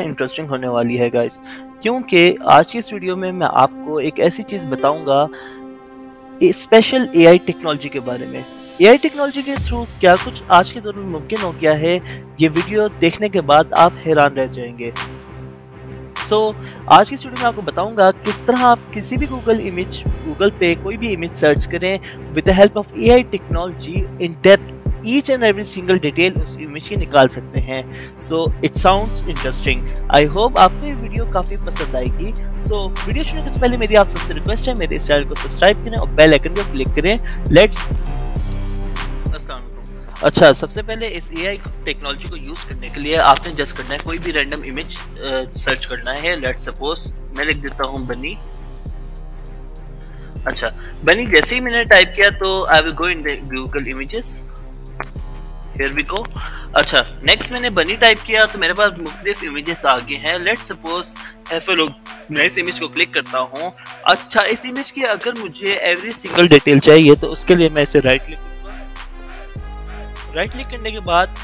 Interesting होने वाली है गाइस, क्योंकि आज की इस वीडियो में मैं आपको एक ऐसी चीज़ बताऊंगा स्पेशल एआई टेक्नोलॉजी के बारे में। एआई टेक्नोलॉजी के थ्रू क्या कुछ आज के दौर में मुमकिन हो गया है, ये वीडियो देखने के बाद आप हैरान रह जाएंगे। सो आज की वीडियो में आपको बताऊंगा किस तरह आप किसी भी गूगल पे कोई भी इमेज सर्च करें with the help of AI technology in depth each and every single detail उस इमेज की निकाल सकते हैं। So it sounds interesting. I hope आपको ये वीडियो काफ़ी पसंद आएगी। सो वीडियो शुरू करने से पहले मेरी आप सबसे रिक्वेस्ट है मेरे इस चैनल को सब्सक्राइब करें और बेल आइकन को क्लिक करें। अच्छा, सबसे पहले इस एआई टेक्नोलॉजी को यूज़ करने के लिए आपने जस्ट करना है कोई भी रैंडम इमेज सर्च करना है। लेट्स सपोज मैं लिख देता हूँ बनी। अच्छा, बनी जैसे ही मैंने टाइप किया तो I will go in the Google images. Here we go। अच्छा, नेक्स्ट मैंने बनी टाइप किया तो मेरे पास मुख्तलिफ इमेजेस आ गए हैं। लेट्स सपोज मैं इस इमेज को क्लिक करता हूँ। अच्छा, इस इमेज की अगर मुझे एवरी सिंगल डिटेल चाहिए तो उसके लिए मैं इसे राइट क्लिक करने के बाद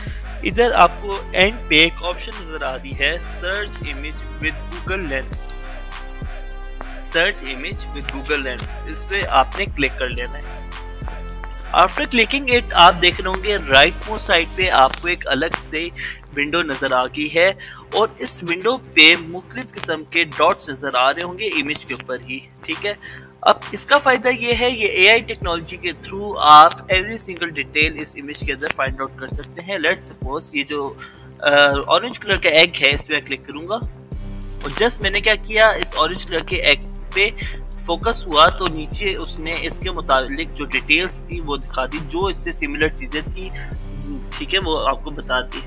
इधर आपको एंड पे एक ऑप्शन नजर आ रही है search image with Google Lens. Search image with Google Lens, इस पर आपने क्लिक कर लेना है। आफ्टर क्लिकिंग इट आप देख रहे होंगे राइट मोस्ट साइड पे आपको एक अलग से विंडो नज़र आ गई है और इस विंडो पे मुख्तलिफ किस्म के डॉट्स नज़र आ रहे होंगे इमेज के ऊपर ही, ठीक है। अब इसका फ़ायदा ये है, ये एआई टेक्नोलॉजी के थ्रू आप एवरी सिंगल डिटेल इस इमेज के अंदर फाइंड आउट कर सकते हैं। लेट्स सपोज ये जो ऑरेंज कलर का एग है, इस पर क्लिक करूँगा और जस्ट मैंने क्या किया, इस ऑरेंज कलर के एग पे फोकस हुआ तो नीचे उसने इसके मुताबिक जो डिटेल्स थी वो दिखा दी, जो इससे सिमिलर चीजें थी, ठीक है, वो आपको बता दी।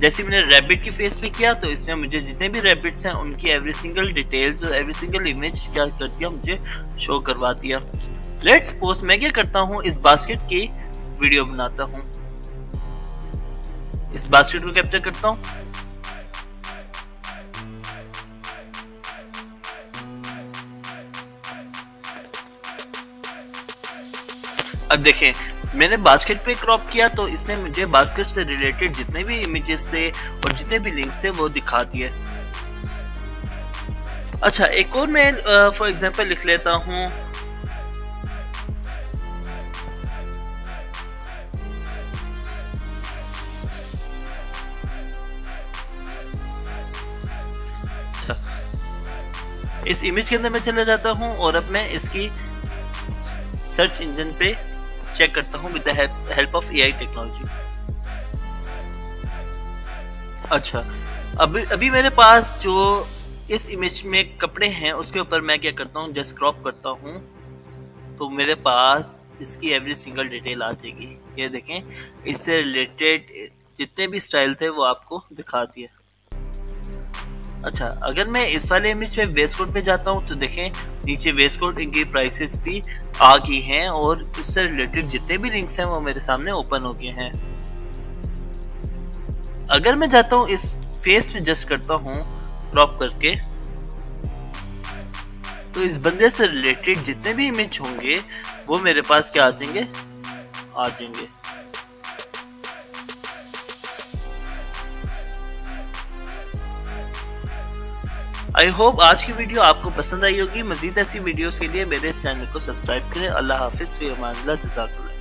जैसे मैंने रैबिट की फेस पे किया तो इसने मुझे जितने भी रैबिट्स हैं उनकी एवरी सिंगल डिटेल्स और एवरी सिंगल इमेज क्या कर दिया, मुझे शो करवा दिया। लेट्स सपोज मैं क्या करता हूँ, इस बास्केट की वीडियो बनाता हूँ। इस बास्केट को कैप्चर करता हूँ। अब देखें मैंने बास्केट पे क्रॉप किया तो इसने मुझे बास्केट से रिलेटेड जितने भी इमेजेस थे और जितने भी लिंक्स थे वो दिखा दिए। अच्छा, एक और मैं फॉर एग्जांपल लिख लेता हूँ। इस इमेज के अंदर मैं चला जाता हूँ और अब मैं इसकी सर्च इंजन पे चेक करता हूं with the help of AI technology. अच्छा, अभी मेरे पास जो इस इमेज में कपड़े हैं उसके ऊपर मैं क्या करता हूं, जस्ट क्रॉप करता हूं तो मेरे पास इसकी एवरी सिंगल डिटेल आ जाएगी। ये देखें, इससे रिलेटेड जितने भी स्टाइल थे वो आपको दिखा दिए। अच्छा, अगर मैं इस वाले इमेज पे वेस्ट कोट पे जाता हूँ तो देखें नीचे वेस्ट कोट इनकी प्राइसेस भी आ गई हैं और उससे रिलेटेड जितने भी लिंक्स हैं वो मेरे सामने ओपन हो गए हैं। अगर मैं जाता हूँ इस फेस पे जस्ट करता हूँ क्रॉप करके तो इस बंदे से रिलेटेड जितने भी इमेज होंगे वो मेरे पास क्या आ जाएंगे। आई होप आज की वीडियो आपको पसंद आई होगी। मज़ीद ऐसी वीडियोस के लिए मेरे इस चैनल को सब्सक्राइब करें। अल्लाह हाफिज़, फ़ी अमान अल्लाह, जज़ाकुल्लाह।